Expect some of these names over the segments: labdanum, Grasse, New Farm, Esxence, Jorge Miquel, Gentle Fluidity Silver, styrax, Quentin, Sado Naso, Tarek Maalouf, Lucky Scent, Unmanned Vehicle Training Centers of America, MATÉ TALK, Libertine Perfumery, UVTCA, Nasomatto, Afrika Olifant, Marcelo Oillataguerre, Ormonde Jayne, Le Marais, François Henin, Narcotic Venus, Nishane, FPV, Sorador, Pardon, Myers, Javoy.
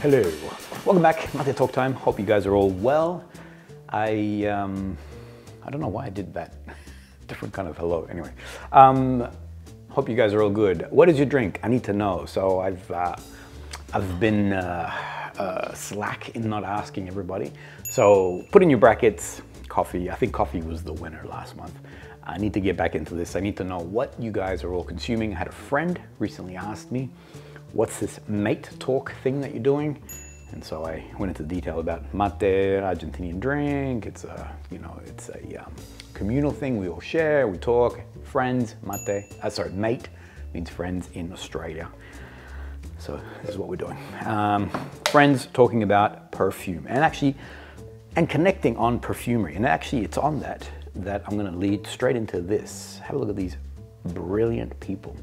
Hello, welcome back, Mate Talk Time. Hope you guys are all well. I don't know why I did that. Different kind of hello, anyway. Hope you guys are all good. What is your drink? I need to know. So I've been slack in not asking everybody. So put in your brackets, coffee. I think coffee was the winner last month. I need to get back into this. I need to know what you guys are all consuming. I had a friend recently asked me, what's this mate talk thing that you're doing? And so I went into detail about mate, Argentinian drink. It's a, you know, it's a communal thing. We all share, we talk, friends, mate. Sorry, mate means friends in Australia. So this is what we're doing. Friends talking about perfume and actually, and connecting on perfumery. And actually it's on that I'm gonna lead straight into this. Have a look at these brilliant people.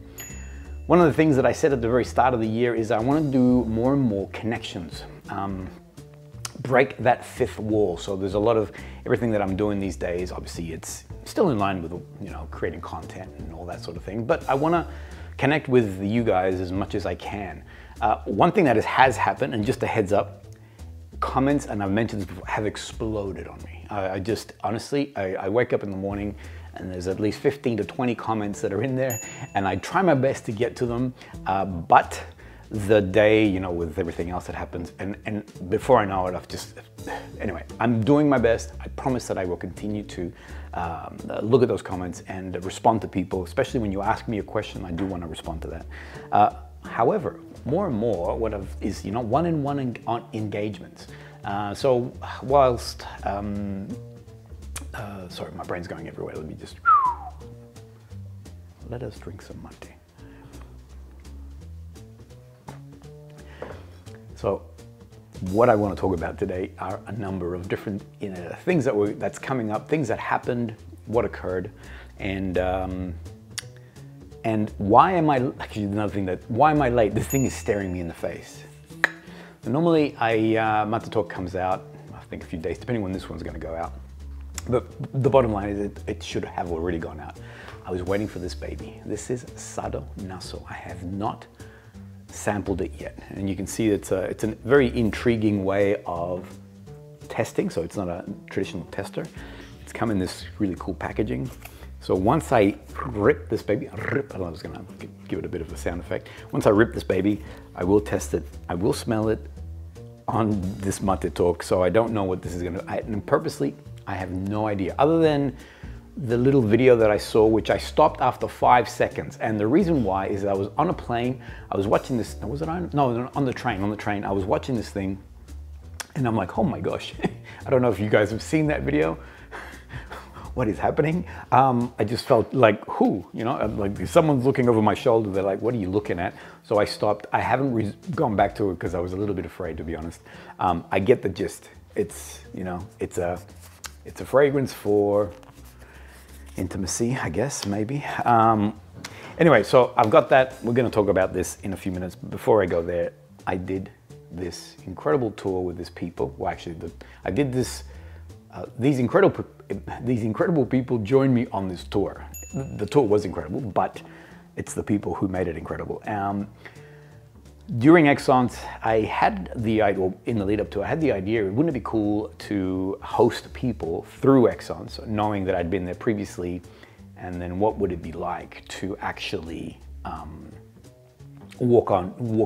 One of the things that I said at the very start of the year is I want to do more and more connections, break that fifth wall. So there's a lot of everything that I'm doing these days. Obviously, it's still in line with, you know, creating content and all that sort of thing. But I want to connect with you guys as much as I can. One thing that has happened, and just a heads up, comments, and I've mentioned this before, have exploded on me. I just honestly, I wake up in the morning and there's at least 15 to 20 comments that are in there, and I try my best to get to them, but the day, you know, with everything else that happens, and before I know it, I've just, anyway, I'm doing my best. I promise that I will continue to look at those comments and respond to people, especially when you ask me a question. I do want to respond to that. However, more and more, what I've is, you know, one-on-one engagements. So whilst, sorry, my brain's going everywhere. Let me just, let us drink some mate. So what I want to talk about today are a number of different, you know, things that that's coming up, things that happened, what occurred, and why am I, actually another thing that, why am I late? This thing is staring me in the face. So normally Mate Talk comes out, I think a few days, depending when this one's going to go out. But the bottom line is it should have already gone out. I was waiting for this baby. This is Sado Naso. I have not sampled it yet. And you can see it's a very intriguing way of testing. So it's not a traditional tester. It's come in this really cool packaging. So once I rip this baby, I was gonna give it a bit of a sound effect. Once I rip this baby, I will test it. I will smell it on this Mate Talk. So I don't know what this is gonna, and purposely, I have no idea, other than the little video that I saw, which I stopped after 5 seconds. And the reason why is that I was on a plane, I was watching this, was it on? No, on the train, I was watching this thing, and I'm like, oh my gosh, I don't know if you guys have seen that video. What is happening? I just felt like, who, you know, like if someone's looking over my shoulder, they're like, what are you looking at? So I stopped, I haven't gone back to it because I was a little bit afraid, to be honest. I get the gist, it's, you know, it's a fragrance for intimacy, I guess, maybe. Anyway, so I've got that. We're gonna talk about this in a few minutes. Before I go there, I did this incredible tour with these people. Well, actually, I did this, these incredible people joined me on this tour. The tour was incredible, but it's the people who made it incredible. During Esxence, I had the idea, in the lead up to it, I had the idea, wouldn't it be cool to host people through Esxence, knowing that I'd been there previously, and then what would it be like to actually walk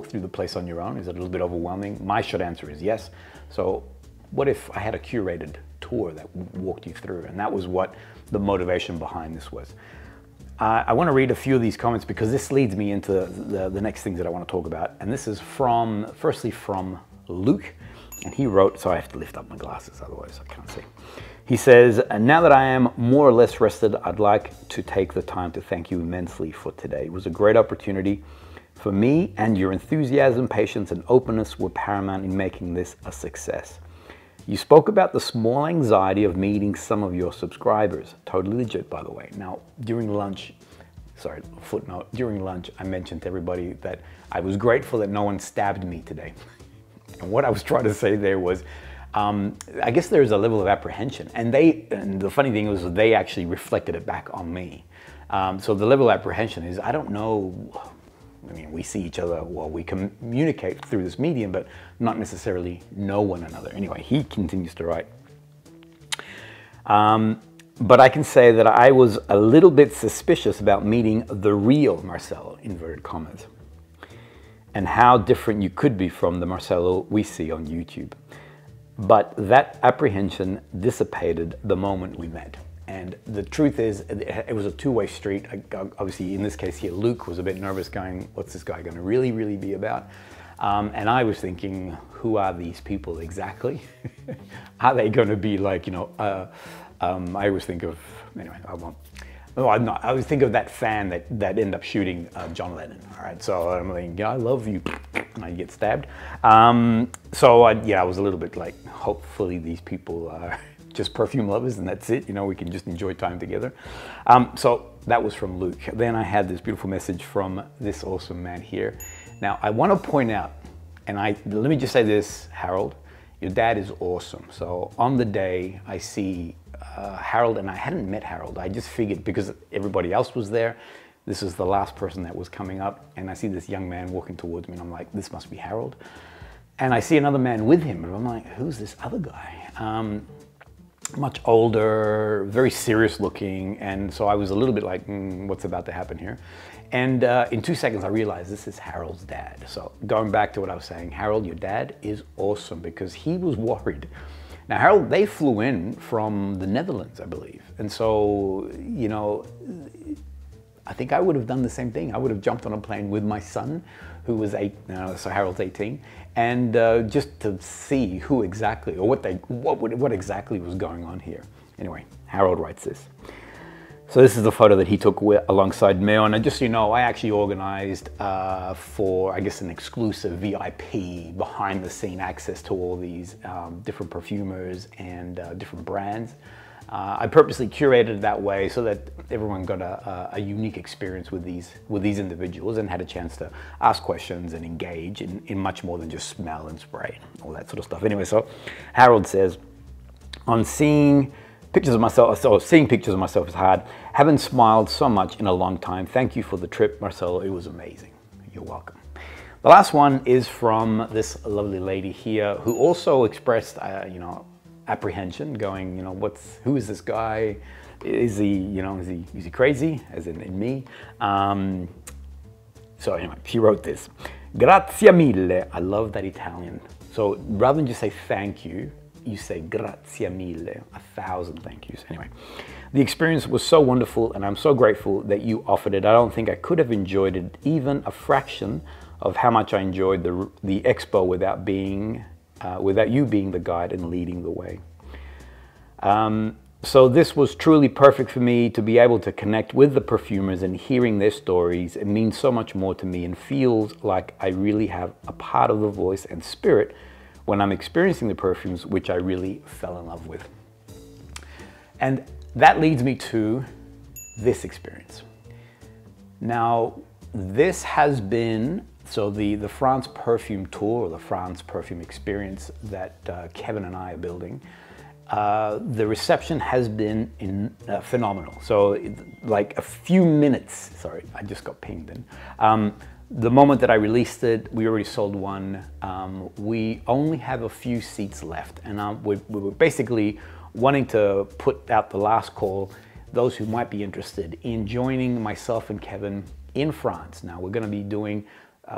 through the place on your own? Is it a little bit overwhelming? My short answer is yes. So what if I had a curated tour that walked you through? And that was what the motivation behind this was. I want to read a few of these comments because this leads me into the next things that I want to talk about. And this is from, firstly from Luke, and he wrote, so I have to lift up my glasses, otherwise I can't see. He says, now that I am more or less rested, I'd like to take the time to thank you immensely for today. It was a great opportunity for me, and your enthusiasm, patience, and openness were paramount in making this a success. You spoke about the small anxiety of meeting some of your subscribers. Totally legit, by the way. Now, during lunch, sorry, footnote, during lunch, I mentioned to everybody that I was grateful that no one stabbed me today. And what I was trying to say there was, I guess there's a level of apprehension. And the funny thing was they actually reflected it back on me. So the level of apprehension is, I don't know I mean, we see each other, well, we communicate through this medium, but not necessarily know one another. Anyway, he continues to write. But I can say that I was a little bit suspicious about meeting the real Marcello, inverted commas, and how different you could be from the Marcello we see on YouTube. But that apprehension dissipated the moment we met. And the truth is, it was a two-way street. Obviously, in this case here, Luke was a bit nervous going, what's this guy gonna really, really be about? And I was thinking, who are these people exactly? Are they gonna be like, you know, I always think of, anyway, I won't. No, I'm not. I always think of that fan that ended up shooting John Lennon, all right? So I'm like, yeah, I love you, and I get stabbed. So I was a little bit like, hopefully these people are just perfume lovers and that's it, you know, we can just enjoy time together. So that was from Luke. Then I had this beautiful message from this awesome man here. Now, I want to point out, and let me just say this, Harold, your dad is awesome. So on the day I see Harold, and I hadn't met Harold, I just figured because everybody else was there, this was the last person that was coming up, and I see this young man walking towards me and I'm like, this must be Harold. And I see another man with him and I'm like, who's this other guy? Much older, very serious looking, and so I was a little bit like, what's about to happen here? And in 2 seconds I realized this is Harold's dad. So going back to what I was saying, Harold, your dad is awesome, because he was worried. Now, Harold, they flew in from the Netherlands, I believe. And so, you know, I think I would have done the same thing. I would have jumped on a plane with my son, who was so Harold's 18, and just to see who exactly, or what exactly was going on here. Anyway, Harold writes this. So this is the photo that he took alongside me, and just so you know, I actually organized for, I guess, an exclusive VIP behind-the-scene access to all these different perfumers and different brands. I purposely curated it that way so that everyone got a unique experience with these individuals and had a chance to ask questions and engage in much more than just smell and spray and all that sort of stuff. Anyway, so Harold says, on seeing pictures of myself, so seeing pictures of myself is hard. Haven't smiled so much in a long time. Thank you for the trip, Marcelo. It was amazing. You're welcome. The last one is from this lovely lady here who also expressed, you know, apprehension, going, you know, who is this guy? Is he, you know, is he crazy? As in me. So anyway, she wrote this. Grazie mille. I love that Italian. So rather than just say thank you, you say grazie mille, 1,000 thank yous. Anyway, the experience was so wonderful and I'm so grateful that you offered it. I don't think I could have enjoyed it even a fraction of how much I enjoyed the expo without being, without you being the guide and leading the way. So this was truly perfect for me to be able to connect with the perfumers and hearing their stories. It means so much more to me and feels like I really have a part of the voice and spirit when I'm experiencing the perfumes, which I really fell in love with. And that leads me to this experience. Now, this has been, so the France Perfume Tour, or the France Perfume Experience that Kevin and I are building, the reception has been phenomenal. So like a few minutes, sorry, I just got pinged in. The moment that I released it, we already sold one. We only have a few seats left, and we were basically wanting to put out the last call, those who might be interested in joining myself and Kevin in France. Now, we're gonna be doing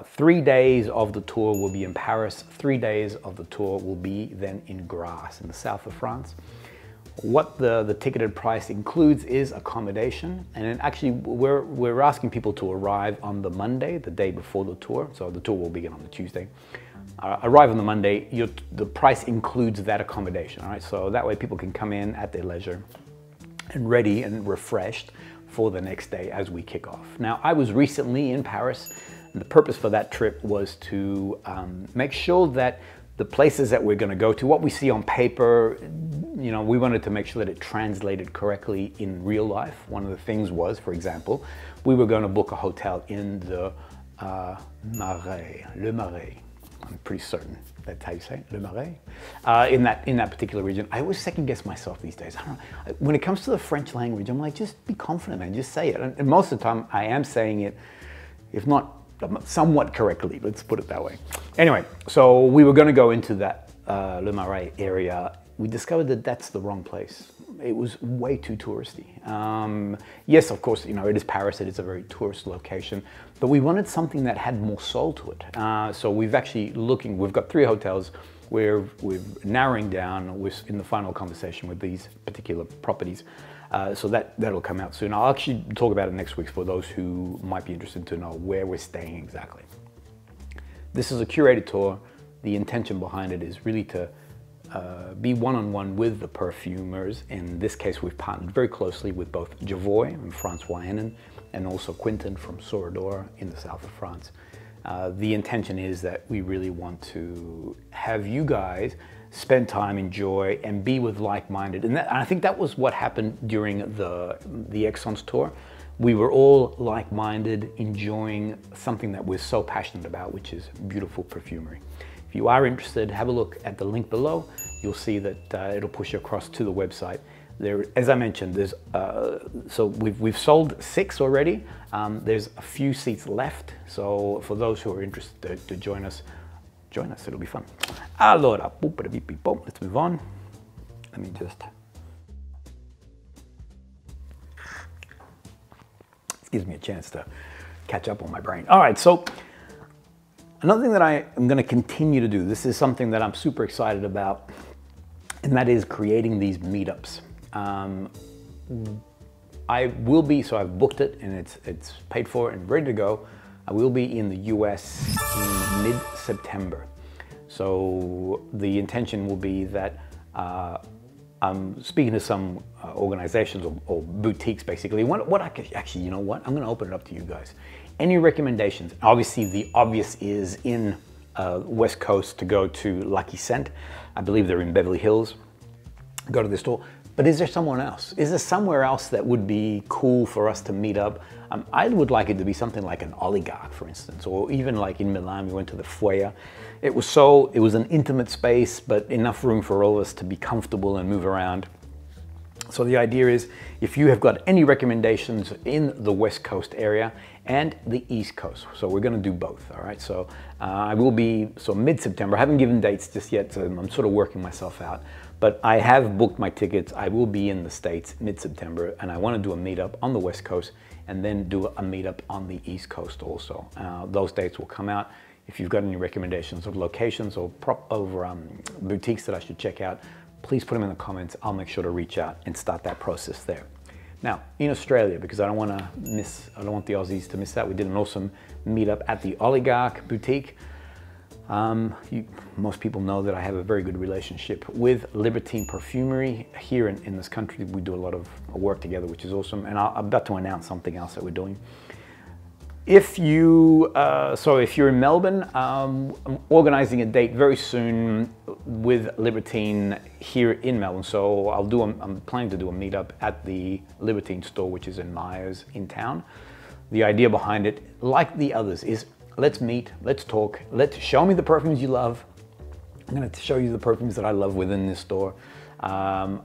3 days of the tour will be in Paris, 3 days of the tour will be then in Grasse, in the south of France. What the ticketed price includes is accommodation, and then actually we're asking people to arrive on the Monday, the day before the tour, so the tour will begin on the Tuesday. Arrive on the Monday, the price includes that accommodation, all right? So that way people can come in at their leisure and ready and refreshed for the next day as we kick off. Now, I was recently in Paris, and the purpose for that trip was to make sure that the places that we're gonna go to, what we see on paper, you know, we wanted to make sure that it translated correctly in real life. One of the things was, for example, we were gonna book a hotel in the Marais, Le Marais. I'm pretty certain that's how you say it, Le Marais. In that particular region. I always second guess myself these days. I don't know, when it comes to the French language, I'm like, just be confident, man, just say it. And most of the time I am saying it, if not somewhat correctly, let's put it that way. Anyway, so we were going to go into that Le Marais area. We discovered that that's the wrong place. It was way too touristy. Yes, of course, you know, it is Paris, it is a very tourist location, but we wanted something that had more soul to it. So we've actually looking, we've got 3 hotels, we're narrowing down, we're in the final conversation with these particular properties. So that'll come out soon. I'll actually talk about it next week for those who might be interested to know where we're staying exactly. This is a curated tour. The intention behind it is really to be one-on-one with the perfumers. In this case, we've partnered very closely with both Javoy and François Henin, and also Quentin from Sorador in the south of France. The intention is that we really want to have you guys spend time, enjoy, and be with like-minded. And I think that was what happened during the Esxence tour. We were all like-minded, enjoying something that we're so passionate about, which is beautiful perfumery. If you are interested, have a look at the link below. You'll see that it'll push you across to the website. There, as I mentioned, there's so we've sold 6 already. There's a few seats left. So for those who are interested to join us, it'll be fun. Allora, let's move on. Let me just... This gives me a chance to catch up on my brain. All right, so another thing that I am going to continue to do, this is something that I'm super excited about, and that is creating these meetups. I will be, so I've booked it and it's paid for and ready to go. I will be in the US in mid-September. So the intention will be that I'm speaking to some organizations or boutiques, basically. What I could, actually, you know what? I'm going to open it up to you guys. Any recommendations? Obviously, the obvious is in West Coast to go to Lucky Scent. I believe they're in Beverly Hills. Go to the store. But is there someone else? Is there somewhere else that would be cool for us to meet up? I would like it to be something like an Oligarch, for instance, or even like in Milan, we went to the Foyer. It was an intimate space, but enough room for all of us to be comfortable and move around. So the idea is, if you have got any recommendations in the West Coast area and the East Coast, so we're going to do both, all right? So I will be, so mid-September, I haven't given dates just yet, so I'm sort of working myself out, but I have booked my tickets. I will be in the States mid-September, and I want to do a meetup on the West Coast and then do a meetup on the East Coast also. Those dates will come out. If you've got any recommendations of locations or boutiques that I should check out, please put them in the comments. I'll make sure to reach out and start that process there. Now, in Australia, because I don't want the Aussies to miss out. We did an awesome meetup at the Oligarch boutique. Most people know that I have a very good relationship with Libertine Perfumery here in this country. We do a lot of work together, which is awesome. And I'm about to announce something else that we're doing. If you're in Melbourne, I'm organizing a date very soon with Libertine here in Melbourne. So I'm planning to do a meetup at the Libertine store, which is in Myers in town. The idea behind it, like the others, is let's meet, let's talk, let's show me the perfumes you love. I'm going to show you the perfumes that I love within this store. I'm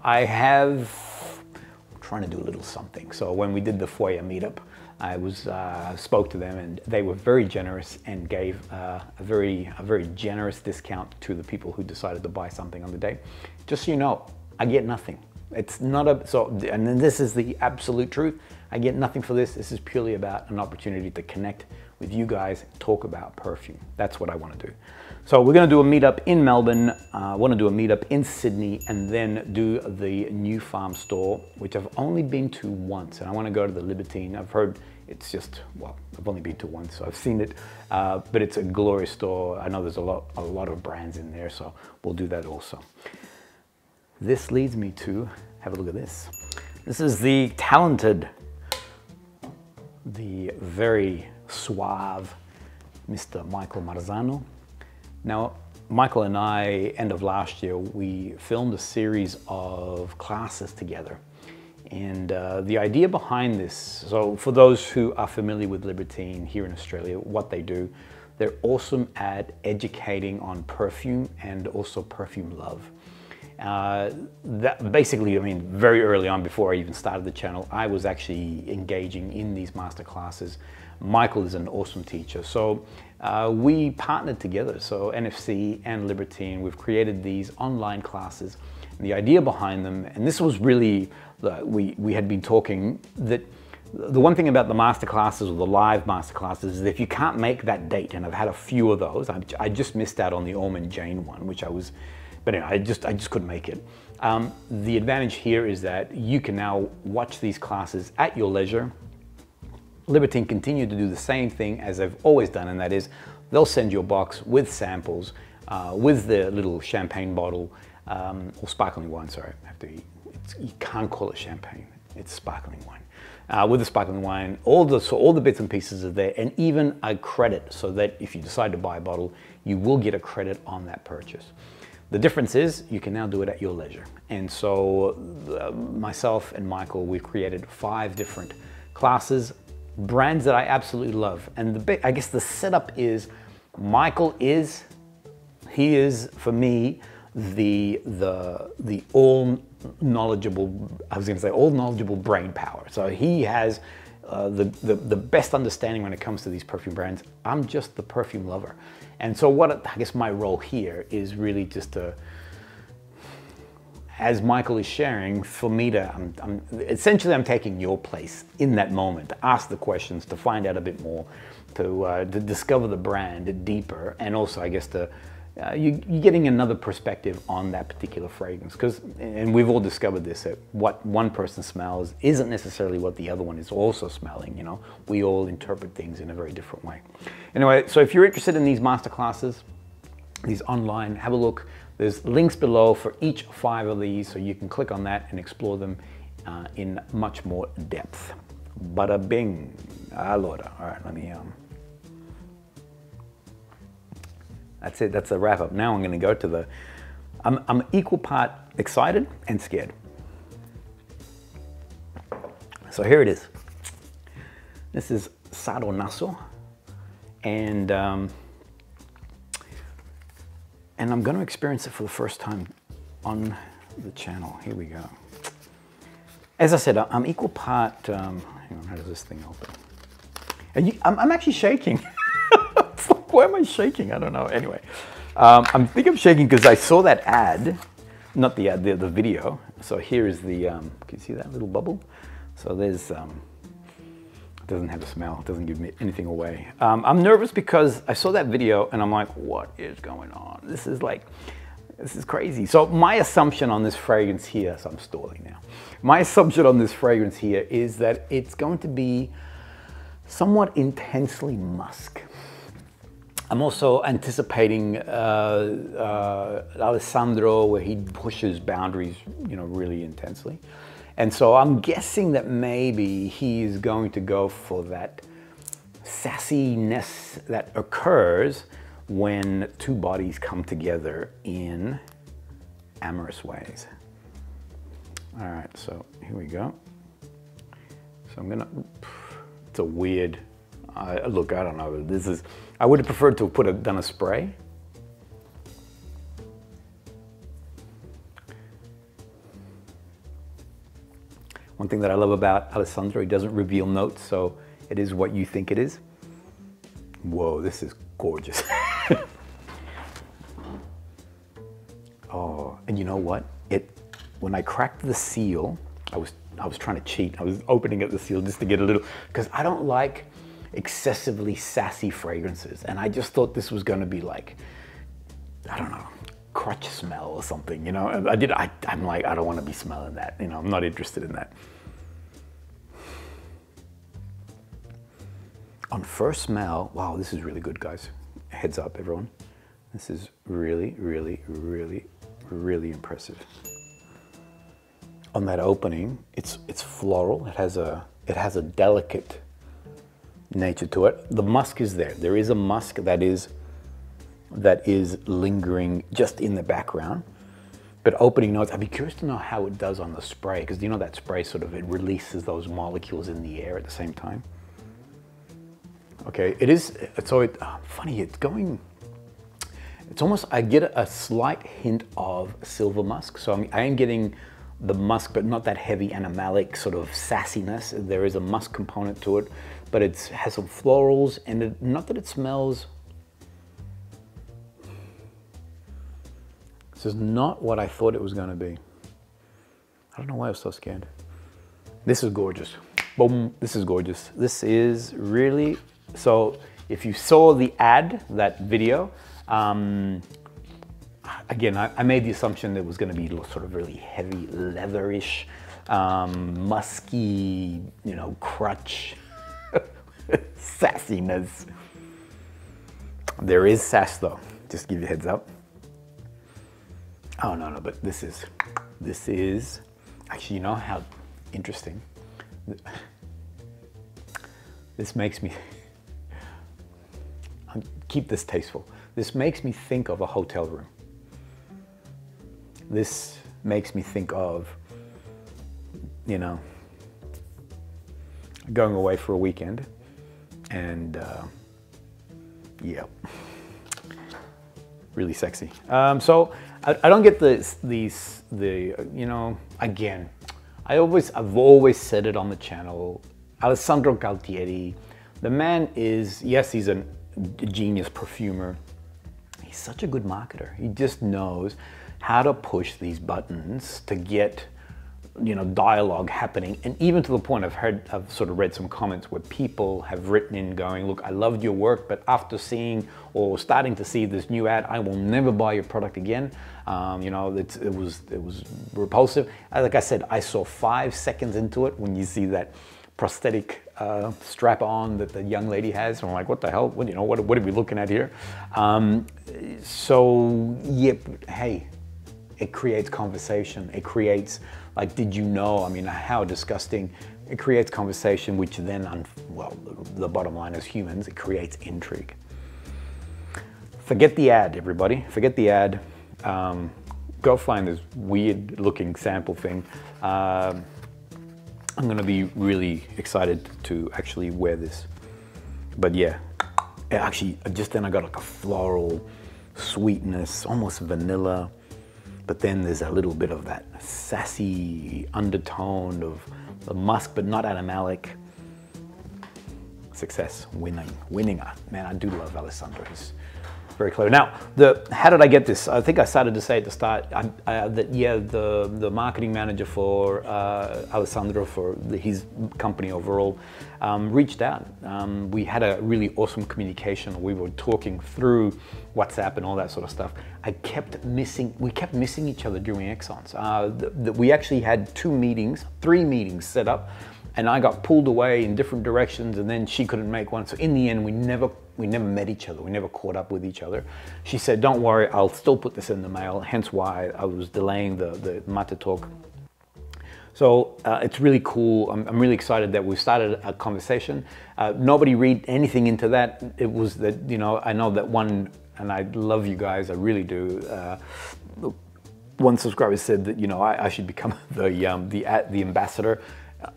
trying to do a little something. So when we did the Foyer meetup, I spoke to them, and they were very generous and gave a very generous discount to the people who decided to buy something on the day. Just so you know, I get nothing. It's not and then this is the absolute truth. I get nothing for this. This is purely about an opportunity to connect with you guys, talk about perfume. That's what I want to do. So we're going to do a meetup in Melbourne. I want to do a meetup in Sydney, and then do the New Farm store, which I've only been to once. And I want to go to the Libertine. I've heard it's just, well, I've only been to once, so I've seen it, but it's a glorious store. I know there's a lot of brands in there, so we'll do that also. This leads me to, have a look at this. This is the talented, the very suave Mr. Michael Marzano. Now, Michael and I, end of last year, we filmed a series of classes together. And the idea behind this, so for those who are familiar with Libertine here in Australia, what they do, they're awesome at educating on perfume and also perfume love. That basically, I mean, very early on, before I even started the channel, I was actually engaging in these master classes Michael is an awesome teacher. So we partnered together, so NFC and Libertine, we've created these online classes. And the idea behind them, and this was really, we had been talking, that the one thing about the masterclasses or the live masterclasses is that if you can't make that date, and I've had a few of those, I just missed out on the Ormonde Jayne one, which I was, but anyway, I just couldn't make it. The advantage here is that you can now watch these classes at your leisure. Libertine continue to do the same thing as they've always done, and that is they'll send you a box with samples, with their little champagne bottle, or sparkling wine, sorry, you can't call it champagne, it's sparkling wine. With the sparkling wine, all the bits and pieces are there, and even a credit, so that if you decide to buy a bottle, you will get a credit on that purchase. The difference is you can now do it at your leisure. And so myself and Michael, we've created 5 different classes, brands that I absolutely love. And I guess the setup is Michael is, he is for me, the all knowledgeable, all knowledgeable brain power. So he has the best understanding when it comes to these perfume brands. I'm just the perfume lover. And so what, I guess my role here is really just to, as Michael is sharing, for me to, essentially I'm taking your place in that moment, to ask the questions, to find out a bit more, to discover the brand deeper, and also I guess to, you're getting another perspective on that particular fragrance, because, and we've all discovered this, that what one person smells isn't necessarily what the other one is also smelling, you know? We all interpret things in a very different way. Anyway, so if you're interested in these masterclasses, these online, have a look. There's links below for each 5 of these, so you can click on that and explore them in much more depth. Bada bing, allora. All right, let me, that's it, that's a wrap up. Now I'm gonna go to the, I'm equal part excited and scared. So here it is. This is Sado Naso. And I'm gonna experience it for the first time on the channel. Here we go. As I said, I'm equal part, hang on, how does this thing open? And I'm actually shaking. Why am I shaking? I don't know. Anyway, I think I'm shaking because I saw that ad, not the ad, the video. So here is the, can you see that little bubble? So there's, it doesn't have a smell. It doesn't give me anything away. I'm nervous because I saw that video and I'm like, what is going on? This is like, this is crazy. So my assumption on this fragrance here, so I'm stalling now. My assumption on this fragrance here is that it's going to be somewhat intensely musk. I'm also anticipating Alessandro, where he pushes boundaries, you know, really intensely. And so I'm guessing that maybe he is going to go for that sassiness that occurs when two bodies come together in amorous ways. All right, so here we go. So I'm gonna, it's a weird, look, I don't know, this is, I would have preferred to have done a spray. One thing that I love about Alessandro, he doesn't reveal notes, so it is what you think it is. Whoa, this is gorgeous. Oh, and you know what? When I cracked the seal, I was trying to cheat. I was opening up the seal just to get a little, because I don't like excessively sassy fragrances, and I just thought this was going to be like, I don't know, crotch smell or something, you know. I'm like, I don't want to be smelling that, you know, I'm not interested in that. On first smell, wow, this is really good, guys. Heads up, everyone, this is really, really, really, really impressive. On that opening, it's floral, it has a delicate nature to it. The musk is there. There is a musk that is lingering just in the background. But opening notes, I'd be curious to know how it does on the spray, because you know that spray sort of, it releases those molecules in the air at the same time. Okay, it is, so it, funny, it's going, it's almost, I get a slight hint of silver musk. So I am getting the musk, but not that heavy animalic sort of sassiness. There is a musk component to it, but it has some florals, and it, not that it smells. This is not what I thought it was gonna be. I don't know why I was so scared. This is gorgeous. Boom, this is gorgeous. This is really, so if you saw the ad, that video, again, I made the assumption that it was gonna be sort of really heavy, leatherish, musky, you know, crutch, sassiness. There is sass though, just give you a heads up. Oh no, no, but this is, actually, you know how interesting. This makes me, keep this tasteful. This makes me think of a hotel room. This makes me think of, you know, going away for a weekend and yeah, really sexy. So I don't get the, you know, again, I've always said it on the channel, Alessandro Gualtieri, the man is, yes, he's a genius perfumer. He's such a good marketer. He just knows how to push these buttons to get, you know, dialogue happening. And even to the point I've sort of read some comments where people have written in going, look, I loved your work, but after seeing or starting to see this new ad, I will never buy your product again. You know, it was repulsive. Like I said, I saw 5 seconds into it when you see that prosthetic strap on that the young lady has. And I'm like, what the hell? What, you know, what are we looking at here? So yep, hey, it creates conversation. It creates, like, did you know? I mean, how disgusting. It creates conversation, which then, well, the bottom line is humans, it creates intrigue. Forget the ad, everybody. Forget the ad. Go find this weird looking sample thing. I'm gonna be really excited to actually wear this. But yeah, actually, just then I got like a floral sweetness, almost vanilla, but then there's a little bit of that sassy undertone of the musk, but not animalic. Success, winning. Man, I do love Alessandro, he's very clever. Now, how did I get this? I think I started to say at the start that, yeah, the marketing manager for Alessandro, for his company overall, reached out. We had a really awesome communication. We were talking through WhatsApp and all that sort of stuff. We kept missing each other during Esxence. We actually had three meetings set up, and I got pulled away in different directions, and then she couldn't make one. So in the end, we never met each other. We never caught up with each other. She said, don't worry, I'll still put this in the mail. Hence why I was delaying the Mata talk. So it's really cool. I'm really excited that we started a conversation. Nobody read anything into that. It was that, you know, I know that one, and I love you guys, I really do. One subscriber said that, you know, I should become the ambassador.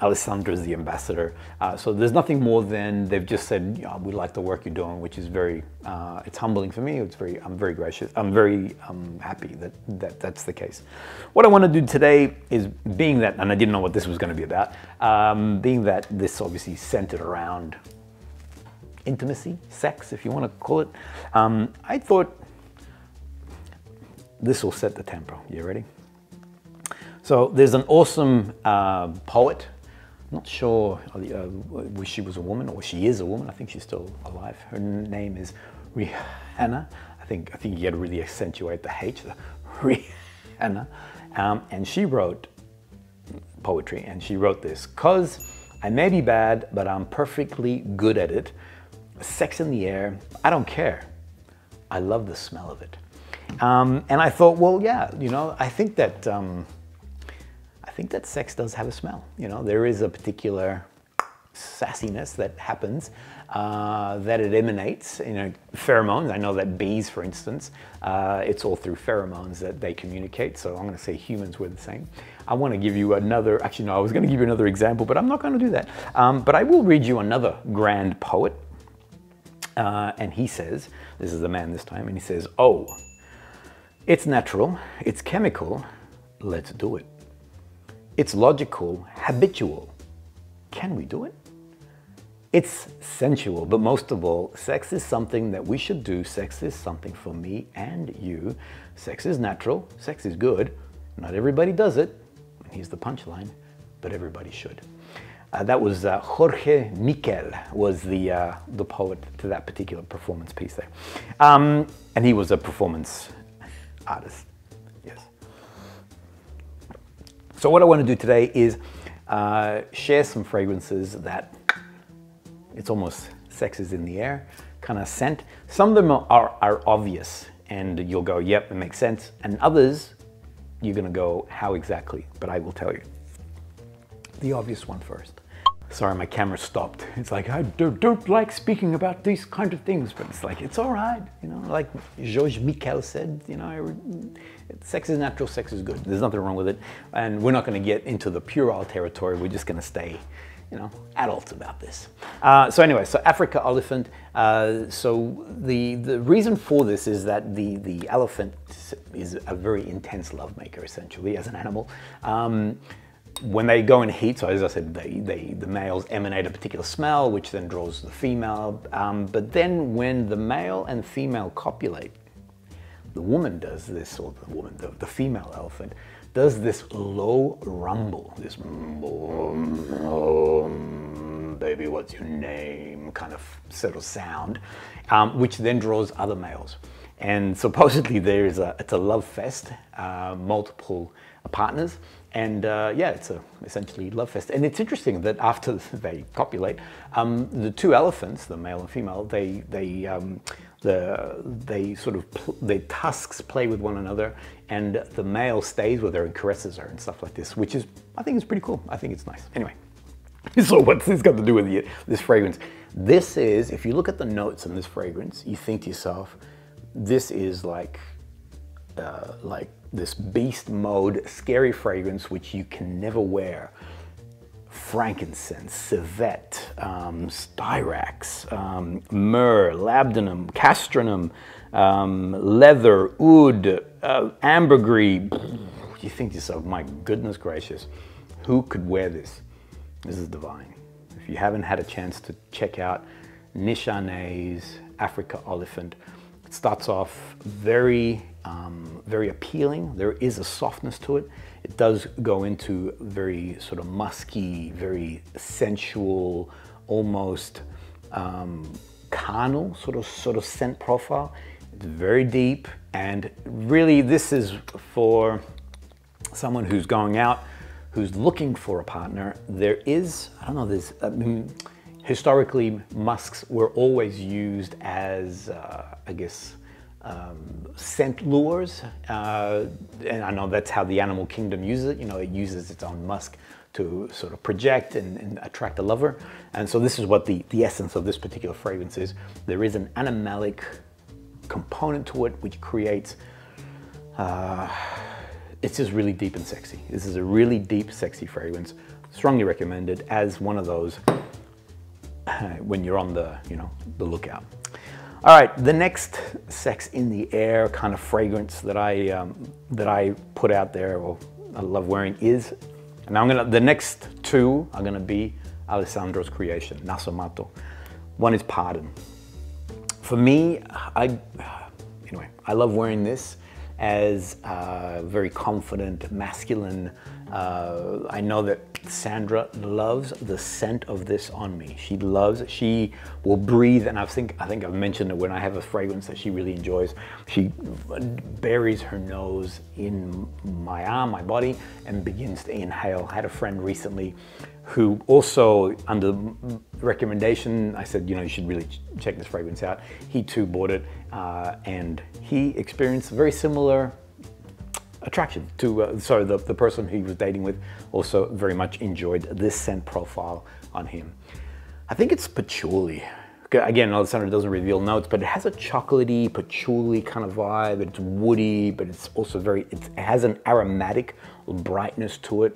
Alessandra's the ambassador. So there's nothing more than they've just said, oh, we like the work you're doing, which is very, it's humbling for me. It's very, I'm very gracious. I'm very happy that, that's the case. What I want to do today is, being that, and I didn't know what this was going to be about, being that this obviously centered around intimacy, sex, if you want to call it. I thought this will set the tempo. You ready? So there's an awesome poet. I'm not sure if she was a woman or she is a woman. I think she's still alive. Her name is Rihanna. I think you got to really accentuate the H. Rihanna, and she wrote poetry, and she wrote this: "'Cause I may be bad, but I'm perfectly good at it. Sex in the air, I don't care. I love the smell of it." And I thought, well, yeah, you know, I think that sex does have a smell. You know, there is a particular sassiness that happens, that it emanates, you know, pheromones. I know that bees, for instance, it's all through pheromones that they communicate. So I'm gonna say humans were the same. I wanna give you another, actually no, I was gonna give you another example, but I'm not gonna do that. But I will read you another grand poet. And he says, this is a man this time, and he says, oh, it's natural, it's chemical, let's do it. It's logical, habitual. Can we do it? It's sensual, but most of all, sex is something that we should do. Sex is something for me and you. Sex is natural, sex is good. Not everybody does it, and here's the punchline, but everybody should. That was Jorge Miquel was the poet to that particular performance piece there. And he was a performance artist, yes. So what I want to do today is share some fragrances that it's almost sex is in the air kind of scent. Some of them are obvious and you'll go, yep, it makes sense. And others, you're going to go, how exactly? But I will tell you. The obvious one first. Sorry, my camera stopped. It's like, I don't like speaking about these kind of things, but it's like, it's all right. You know, like Georges Michael said, you know, sex is natural, sex is good. There's nothing wrong with it. And we're not going to get into the puerile territory. We're just going to stay, you know, adults about this. So anyway, so Afrika Olifant. So the reason for this is that the elephant is a very intense lovemaker, essentially, as an animal. When they go in heat, so as I said, the males emanate a particular smell, which then draws the female. But then when the male and female copulate, the woman does this, or the woman, the female elephant, does this low rumble, this baby, what's your name, kind of sort of sound, which then draws other males. And supposedly there is it's a love fest, multiple partners. And yeah, it's essentially love fest. And it's interesting that after they copulate, the two elephants, the male and female, their tusks play with one another, and the male stays with her and caresses her and stuff like this, which is, I think it's pretty cool. I think it's nice. Anyway, so what's this got to do with this fragrance? This is, if you look at the notes in this fragrance, you think to yourself, this is like this beast mode, scary fragrance, which you can never wear. Frankincense, civet, styrax, myrrh, labdanum, castranum, leather, oud, ambergris. You think to yourself, my goodness gracious, who could wear this? This is divine. If you haven't had a chance to check out Nishane's Afrika Olifant, it starts off very, very appealing. There is a softness to it. It does go into very sort of musky, very sensual, almost carnal sort of scent profile. It's very deep, and really this is for someone who's going out, who's looking for a partner. There is, I don't know, there's, I mean, historically musks were always used as, I guess, scent lures, and I know that's how the animal kingdom uses it. You know, it uses its own musk to sort of project and attract a lover. And so this is what the essence of this particular fragrance is. There is an animalic component to it, which creates, it's just really deep and sexy. This is a really deep, sexy fragrance. Strongly recommended as one of those when you're on the, you know, the lookout. All right, the next sex in the air kind of fragrance that I put out there, or I love wearing, is, and the next two are gonna be Alessandro's creation, Nasomatto. One is Pardon. For me, I love wearing this as very confident, masculine. I know that Sandra loves the scent of this on me. She loves it. She will breathe, and I think I've mentioned it when I have a fragrance that she really enjoys. She buries her nose in my arm, my body, and begins to inhale. I had a friend recently who also, under recommendation, I said, you know, you should really check this fragrance out. He too bought it, and he experienced very similar attraction to, sorry, the person he was dating with also very much enjoyed this scent profile on him. I think it's patchouli. Again, Alessandro doesn't reveal notes, but it has a chocolatey, patchouli kind of vibe. It's woody, but it's also very, it has an aromatic brightness to it.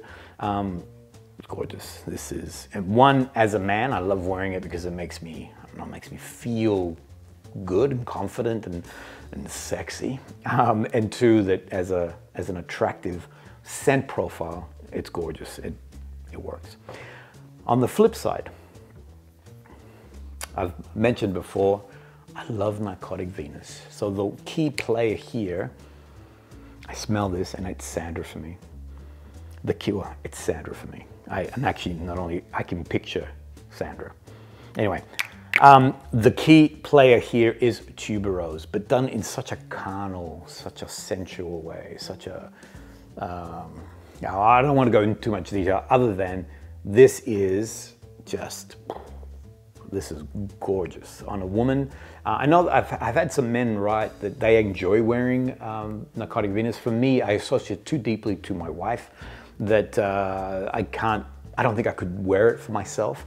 It's gorgeous. This is, and one, as a man, I love wearing it because it makes me, I don't know, it makes me feel good and confident and sexy, and two, that as an attractive scent profile, it's gorgeous. It works. On the flip side, I've mentioned before, I love Narcotic Venus. So the key player here, I smell this and it's Sandra for me. The Cure, it's Sandra for me. And actually not only, I can picture Sandra. Anyway, the key player here is tuberose, but done in such a carnal, such a sensual way, such a, I don't want to go into too much detail other than this is just, this is gorgeous on a woman. I know I've had some men write that they enjoy wearing Narcotic Venus. For me, I associate too deeply to my wife that I don't think I could wear it for myself.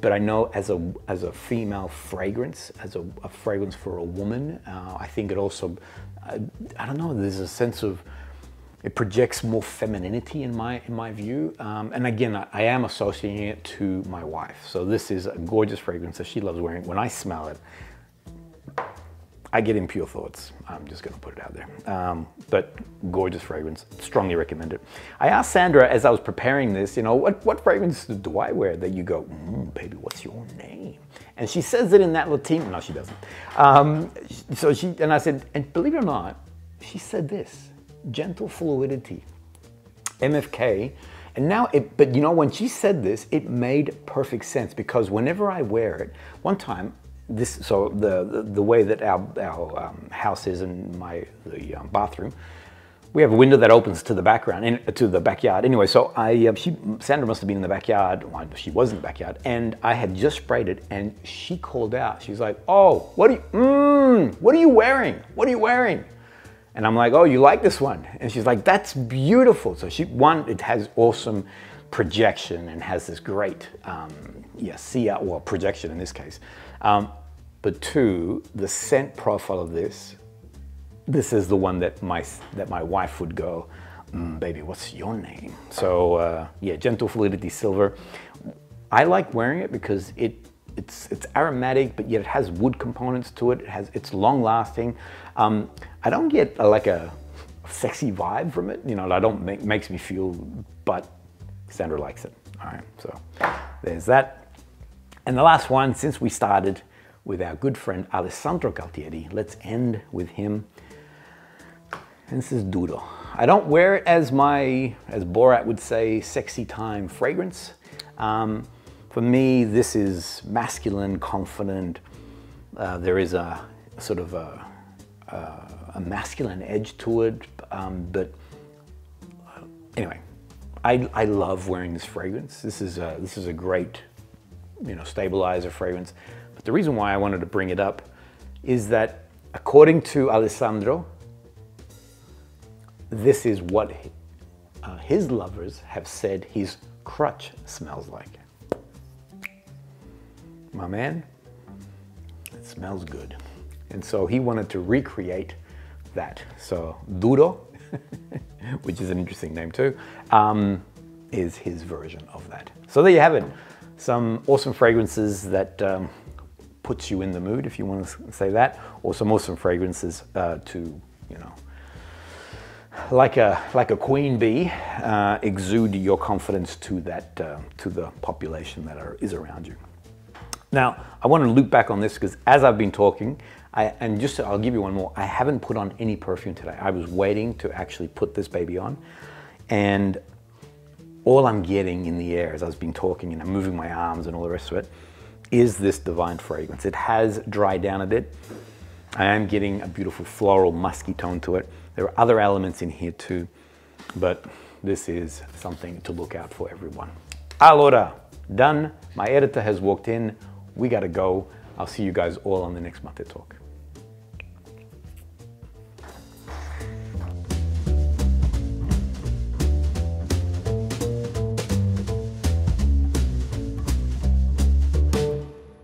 But I know as a female fragrance, as a fragrance for a woman, I think it also, I don't know, there's a sense of, it projects more femininity in my view. And again, I am associating it to my wife. So this is a gorgeous fragrance that she loves wearing. When I smell it, I get impure thoughts. I'm just gonna put it out there. But gorgeous fragrance, strongly recommend it. I asked Sandra as I was preparing this, you know, what fragrance do I wear that you go, baby, what's your name? And she says it in that Latin, no, she doesn't. So she, and I said, and believe it or not, she said this, Gentle Fluidity, MFK. And now but you know, when she said this, it made perfect sense because whenever I wear it, one time, this, so the way that our house is in the bathroom, we have a window that opens to the background, to the backyard. Anyway, so Sandra must have been in the backyard, well, she was in the backyard, and I had just sprayed it, and she called out. She's like, oh, what are you wearing? What are you wearing? And I'm like, oh, you like this one? And she's like, that's beautiful. So she, one, it has awesome projection and has this great, projection in this case. But two, the scent profile of this, this is the one that my wife would go, baby, what's your name? So yeah, Gentle Fluidity Silver. I like wearing it because it's aromatic, but yet it has wood components to it. It's long lasting. I don't get like a sexy vibe from it. You know, I don't makes me feel, but Sandra likes it. All right, so there's that. And the last one, since we started with our good friend Alessandro Gualtieri, let's end with him. And this is Duro. I don't wear it as as Borat would say, sexy time fragrance. For me, this is masculine, confident. There is a sort of a masculine edge to it. But anyway, I love wearing this fragrance. This is a great, you know, stabilizer fragrance. But the reason why I wanted to bring it up is that according to Alessandro, this is what his lovers have said his crutch smells like. My man, it smells good. And so he wanted to recreate that. So Duro, which is an interesting name too, is his version of that. So there you have it. Some awesome fragrances that puts you in the mood, if you want to say that, or some awesome fragrances to, you know, like a queen bee, exude your confidence to the population that is around you. Now, I want to loop back on this because as I've been talking, I'll give you one more. I haven't put on any perfume today. I was waiting to actually put this baby on, and all I'm getting in the air as I've been talking and I'm moving my arms and all the rest of it is this divine fragrance. It has dried down a bit. I am getting a beautiful floral musky tone to it. There are other elements in here too, but this is something to look out for, everyone. Allora, done. My editor has walked in. We gotta go. I'll see you guys all on the next Matte Talk.